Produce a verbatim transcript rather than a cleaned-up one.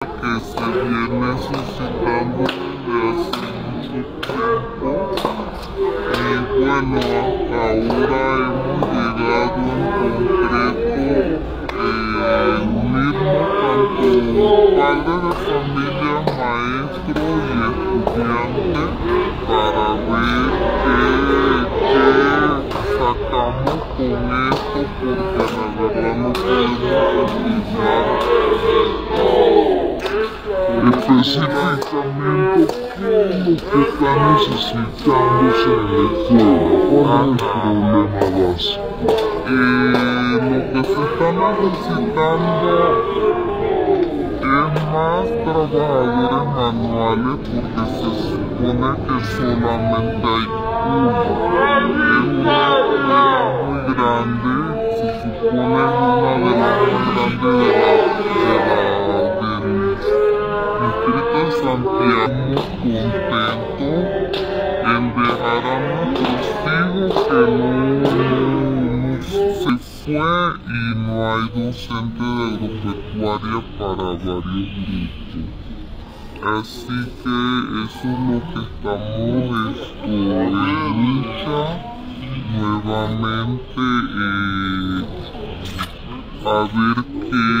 Este viernes suscitamos el y bueno, ahora hemos llegado en concreto eh, unirnos tanto padres de familia, maestro y estudiante para ver qué, qué sacamos con esto, porque la verdad no podemos utilizar específicamente lo que está necesitándose en la escuela. ¿Cuál es el problema básico? Eh, lo que se está necesitando es más trabajadores manuales, porque se supone que solamente hay uno. Es una escuela muy grande, se supone es una de las más grandes de la ciudad. Santiago contento en dejar a nuestros hijos que no se fue y no hay docente de agropecuaria para varios grupos. Así que eso es lo que estamos esto, en lucha nuevamente eh, a ver qué.